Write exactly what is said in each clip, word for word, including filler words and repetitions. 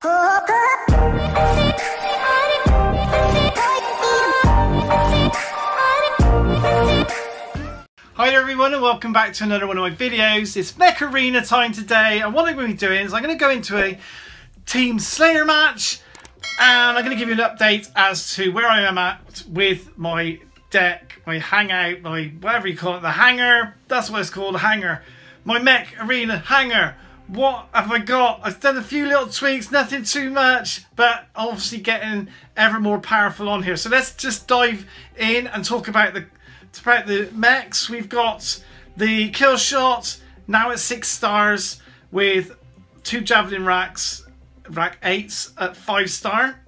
Hi everyone and welcome back to another one of my videos. It's Mech Arena time today, and what I'm going to be doing is I'm going to go into a Team Slayer match and I'm going to give you an update as to where I am at with my deck, my hangout, my whatever you call it, the hangar. That's what it's called, the hangar. My Mech Arena hangar. What have I got? I've done a few little tweaks, nothing too much, but obviously getting ever more powerful on here. So let's just dive in and talk about the about the mechs. We've got the kill shot now at six stars with two javelin racks, rack eights at five star,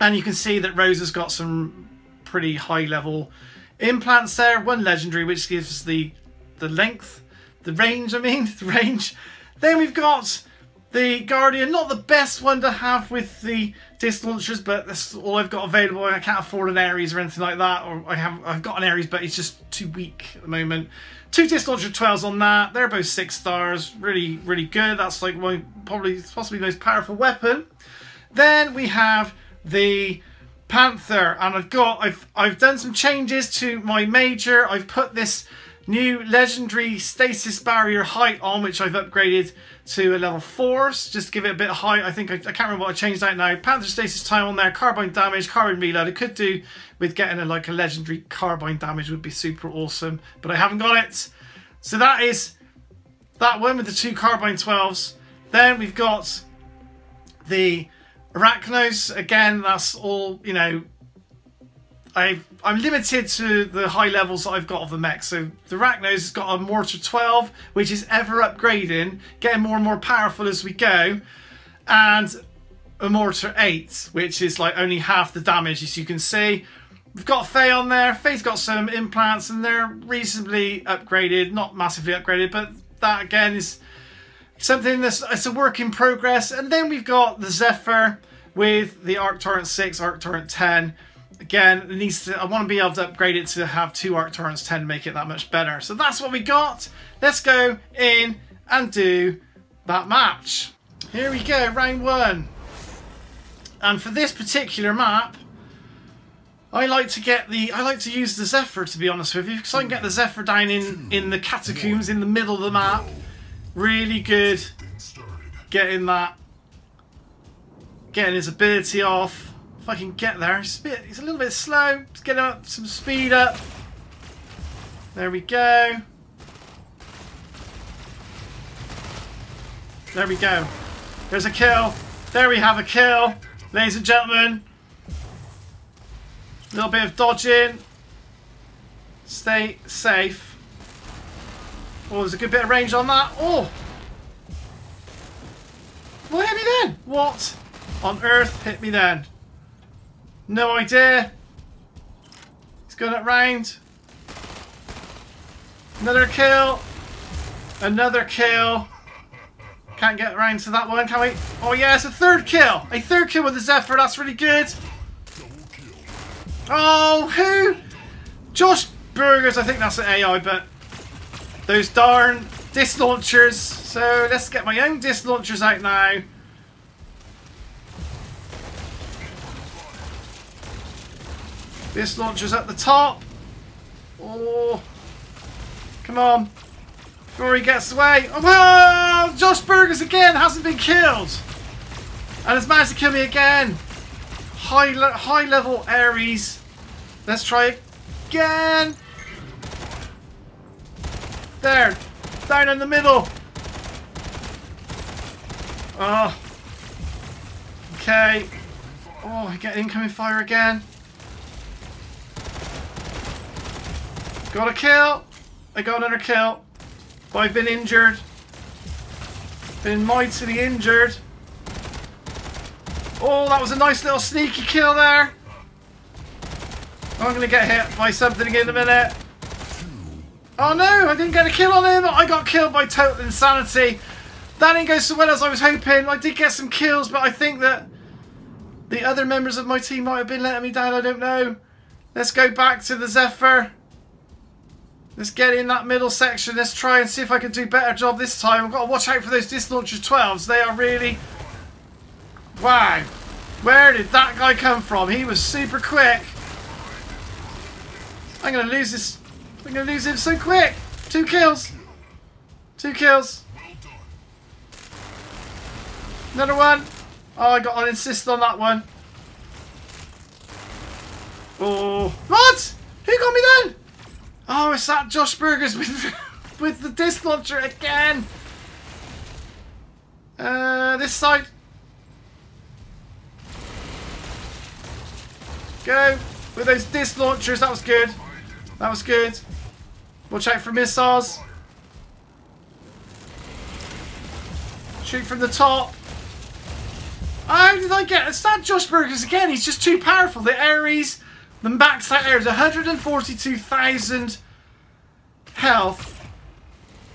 and you can see that Rose has got some pretty high level implants there. One legendary, which gives the the length, the range. I mean the range. Then we've got the Guardian, not the best one to have with the disc launchers, but that's all I've got available. I can't afford an Ares or anything like that, or I have, I've got an Ares, but it's just too weak at the moment. Two disc launcher twelves on that. They're both six stars, really, really good. That's like my probably possibly the most powerful weapon. Then we have the Panther, and I've got I've I've done some changes to my Major. I've put this new legendary stasis barrier height on, which I've upgraded to a level four, so just give it a bit of height. I think I, I can't remember what I changed out now. Panther stasis time on there, carbine damage, carbine reload. I could do with getting a, like a legendary carbine damage would be super awesome, but I haven't got it. So that is that one with the two carbine twelves. Then we've got the Arachnos again. That's all, you know, I've, I'm limited to the high levels that I've got of the mech. So the Arachnos has got a Mortar twelve, which is ever upgrading, getting more and more powerful as we go. And a Mortar eight, which is like only half the damage, as you can see. We've got Faye on there. Faye's got some implants and they're reasonably upgraded, not massively upgraded, but that again is something that's it's a work in progress. And then we've got the Zephyr with the Arc Torrent six, Arc Torrent ten. Again, it needs to, I want to be able to upgrade it to have two Arc Torrents ten to make it that much better. So that's what we got. Let's go in and do that match. Here we go, round one. And for this particular map, I like to get the, I like to use the Zephyr, to be honest with you, because I can get the Zephyr down in, in the catacombs, in the middle of the map. Really good getting that, getting his ability off. If I can get there, he's a, bit, he's a little bit slow. Let's get him up, some speed up. There we go. There we go. There's a kill. There we have a kill, ladies and gentlemen. A little bit of dodging. Stay safe. Oh, there's a good bit of range on that. Oh! What hit me then? What on earth hit me then? No idea. He's going up round. Another kill. Another kill. Can't get round to that one, can we? Oh yeah, it's a third kill. A third kill with the Zephyr. That's really good. Oh, who? Josh Burgers. I think that's an A I, but those darn disc launchers. So let's get my own disc launchers out now. This launcher's at the top. Oh, come on. Before he gets away. Oh, Josh Burgers again hasn't been killed. And has managed to kill me again. High, le high level Ares. Let's try again. There. Down in the middle. Oh. Okay. Oh, I get incoming fire again. Got a kill. I got another kill. But I've been injured. Been mightily injured. Oh, that was a nice little sneaky kill there. I'm going to get hit by something in a minute. Oh no, I didn't get a kill on him. I got killed by total insanity. That didn't go so well as I was hoping. I did get some kills, but I think that the other members of my team might have been letting me down. I don't know. Let's go back to the Zephyr. Let's get in that middle section. Let's try and see if I can do a better job this time. I've got to watch out for those disc launcher twelves. They are really Wow! Where did that guy come from? He was super quick! I'm gonna lose this. I'm gonna lose him so quick! Two kills! Two kills! Another one! Oh, I got on insist on that one. Oh. What? Who got me then? Oh, it's that Josh Burgers with, with the disc launcher again. Uh, this side. Go with those disc launchers. That was good. That was good. Watch out for missiles. Shoot from the top. How did I get? It's that Josh Burgers again. He's just too powerful. The Ares. The max out there is one hundred forty-two thousand health.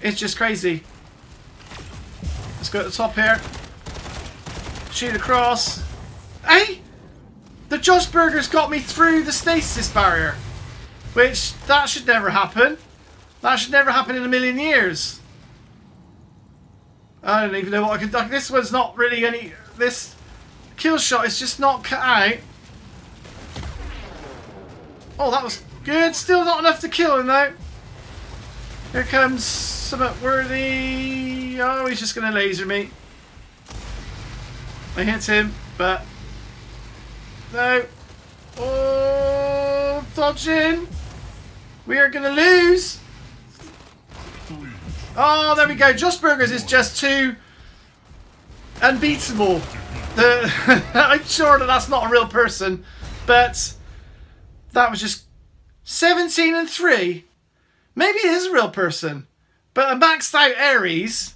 It's just crazy. Let's go to the top here. Shoot across. Hey! The Josh Burgers got me through the stasis barrier. Which, that should never happen. That should never happen in a million years. I don't even know what I could do. This one's not really any... This kill shot is just not cut out. Oh, that was good. Still not enough to kill him, though. Here comes something worthy. Oh, he's just going to laser me. I hit him, but... No. Oh, dodging. We are going to lose. Oh, there we go. Josh Burgers is just too unbeatable. The I'm sure that that's not a real person, but... That was just seventeen and three. Maybe it is a real person. But a maxed out Ares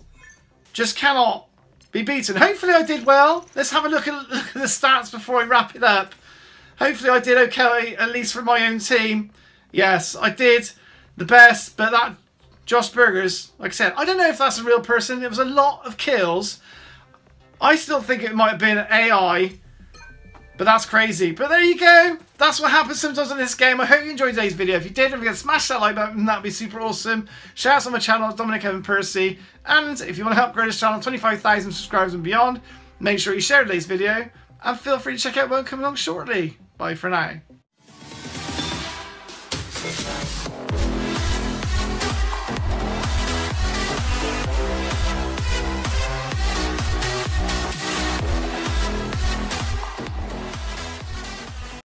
just cannot be beaten. Hopefully I did well. Let's have a look at, look at the stats before I wrap it up. Hopefully I did okay, at least for my own team. Yes, I did the best. But that Josh Burgers, like I said, I don't know if that's a real person. It was a lot of kills. I still think it might have been A I. But that's crazy. But there you go. That's what happens sometimes in this game. I hope you enjoyed today's video. If you did, don't forget to smash that like button. That'd be super awesome. Shout out to my channel, Dominic Evan Percy. And if you want to help grow this channel, twenty-five thousand subscribers and beyond, make sure you share today's video. And feel free to check out one coming along shortly. Bye for now.